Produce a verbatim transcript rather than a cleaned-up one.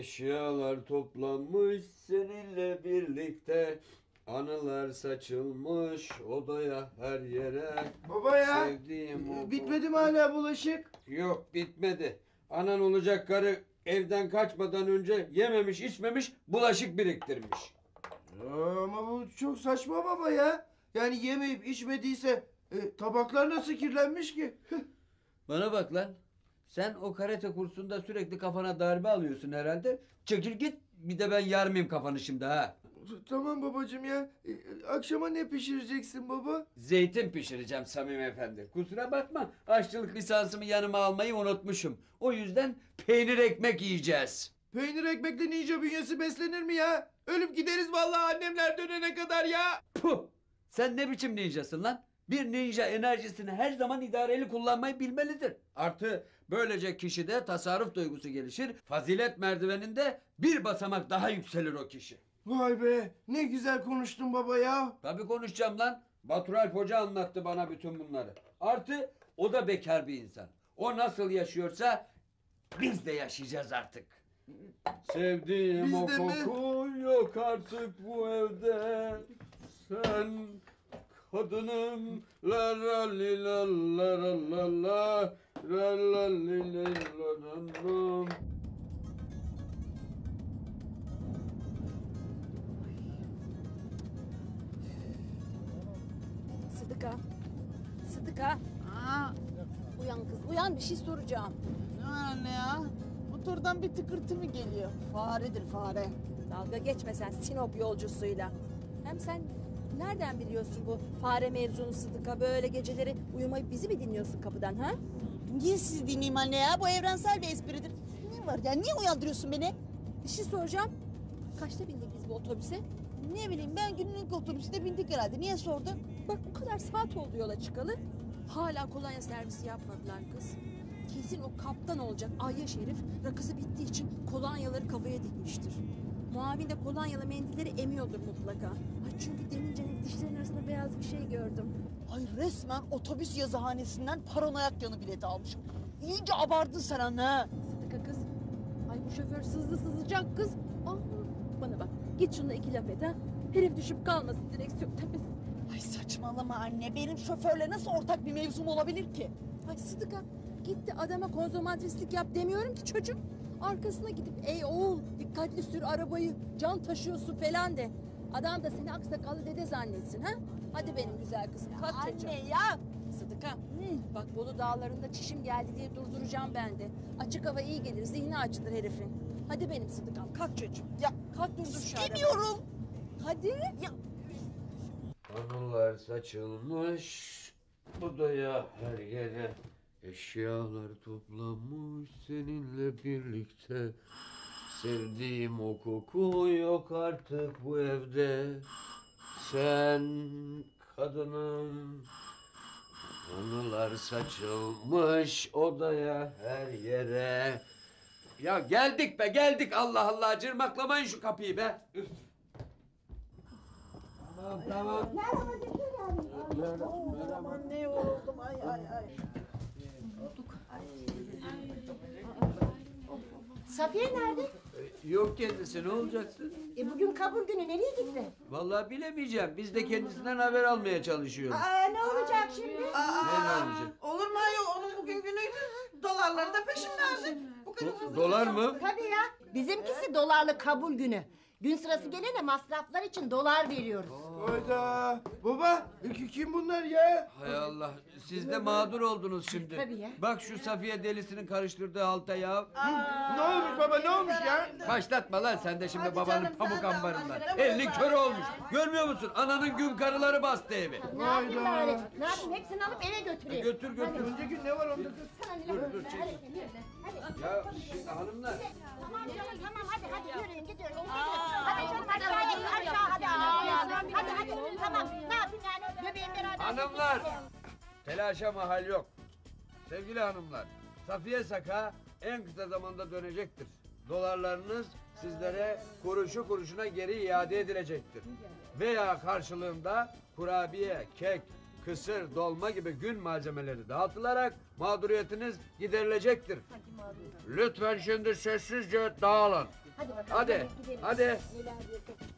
Eşyalar toplanmış seninle birlikte, anılar saçılmış odaya her yere. Baba ya, sevdiğim bitmedi mi hala bulaşık? Yok, bitmedi. Anan olacak karı evden kaçmadan önce yememiş içmemiş bulaşık biriktirmiş. Ama bu çok saçma baba ya. Yani yemeyip içmediyse e, tabaklar nasıl kirlenmiş ki? Bana bak lan. Sen o karate kursunda sürekli kafana darbe alıyorsun herhalde. Çekil git, bir de ben yarmayayım kafanı şimdi ha. Tamam babacığım ya. Akşama ne pişireceksin baba? Zeytin pişireceğim Samim Efendi. Kusura bakma, aşçılık lisansımı yanıma almayı unutmuşum. O yüzden peynir ekmek yiyeceğiz. Peynir ekmekle ninja bünyesi beslenir mi ya? Ölüp gideriz vallahi annemler dönene kadar ya. Puh! Sen ne biçim ninjasın lan? Bir ninja enerjisini her zaman idareli kullanmayı bilmelidir. Artı böylece kişide tasarruf duygusu gelişir. Fazilet merdiveninde bir basamak daha yükselir o kişi. Vay be, ne güzel konuştun baba ya. Tabii konuşacağım lan. Baturalp Hoca anlattı bana bütün bunları. Artı o da bekar bir insan. O nasıl yaşıyorsa biz de yaşayacağız artık. Sevdiğim biz o koku mi? Yok artık bu evde. Sen... Kadınım la la la la la la la la la. Sıdıka, Sıdıka. Aa. Uyan kız, uyan, bir şey soracağım. Ne var anne ya? Motordan bir tıkırtı mı geliyor? Faredir fare. Dalga geçme sen Sinop yolcusuyla. Hem sen... Nereden biliyorsun bu fare mevzunu Sıdıka? Böyle geceleri uyumayıp bizi mi dinliyorsun kapıdan ha? Niye sizi dinleyeyim anne ya? Bu evrensel bir espridir. Ne var ya? Niye uyandırıyorsun beni? Bir şey soracağım. Kaçta bindik biz bu otobüse? Ne bileyim ben, günlük otobüste bindik herhalde. Niye sordun? Bak bu kadar saat oldu yola çıkalı. Hala kolonya servisi yapmadılar kız. Kesin o kaptan olacak Ayşe Şerif rakısı bittiği için kolonyaları kafaya dikmiştir. Muavin de kolonyalı mendilleri emiyordur mutlaka. Ay çünkü demincenin dişlerin arasında beyaz bir şey gördüm. Ay resmen otobüs yazıhanesinden paranoyak yanı bileti almışım. İyice abardın sen anne. Sıdıka kız. Ay bu şoför sızlı sızacak kız. Aha. Bana bak, git şununla iki laf et ha. Herif düşüp kalmasın direksiyon tepesi. Ay saçmalama anne, benim şoförle nasıl ortak bir mevzum olabilir ki? Ay Sıdıka, gitti adama konsomatrislik yap demiyorum ki çocuğum. Arkasına gidip ey oğul dikkatli sür arabayı, can taşıyorsun falan de. Adam da seni aksakallı dede zannetsin ha? Hadi benim güzel kızım, kalk anne çocuğum. Anne ya! Sıdıka, hı, bak Bolu dağlarında çişim geldi diye durduracağım ben de. Açık hava iyi gelir, zihni açılır herifin. Hadi benim Sıdıkam, kalk çocuğum. Ya kalk, durdur şu adamı. İstemiyorum! Hadi! Ya. Anılar saçılmış odaya her yere. Eşyalar toplanmış seninle birlikte. Sevdiğim o koku yok artık bu evde. Sen kadının. Anılar saçılmış odaya her yere. Ya geldik be geldik, Allah Allah, cırmaklamayın şu kapıyı be. Üf. Tamam tamam. Merhaba Zeki abi. Merhaba anne, yoruldum ay ay ay. Safiye nerede? Ee, yok kendisi, ne olacaksın? E bugün kabul günü, nereye gitti? Vallahi bilemeyeceğim, biz de kendisinden haber almaya çalışıyoruz. Aa, ne olacak şimdi? Aa, ne olacak? Olur mu ayol, onun bugün günüydü. Dolarları da peşinlerdi. Do dolar mı? Tabii ya, bizimkisi ee? dolarlı kabul günü. Gün sırası gelene masraflar için dolar veriyoruz. Hayda! Baba, kim bunlar ya? Hay Allah, siz de mağdur oldunuz şimdi. Tabii ya. Bak şu Safiye delisinin karıştırdığı halta ya. Aa, ne olmuş baba, ne olmuş ya? Başlatma lan sen de şimdi. Hadi babanın canım, pamuk ambarından. Elin kör olmuş. Görmüyor musun? Ananın gün karıları bastı evi. Ne yapayım ben öyle? Ne yapayım? Hepsini alıp eve götüreyim. E götür götür. Önce gün ne var onda? Dur dur çek. Ya şimdi hanımlar. Tamam canım tamam, hadi hadi yürüyün gidiyorum. Hadi canım hadi hadi hadi hadi hadi tamam, ne yapayım yani, göbeğim beraber. Hanımlar, telaşa mahal yok. Sevgili hanımlar, Safiye Saka en kısa zamanda dönecektir. Dolarlarınız sizlere kuruşu kuruşuna geri iade edilecektir. Veya karşılığında kurabiye, kek, kısır, dolma gibi gün malzemeleri dağıtılarak mağduriyetiniz giderilecektir. Lütfen şimdi sessizce dağılın. Hadi bakalım. Hadi. Hadi. Hadi.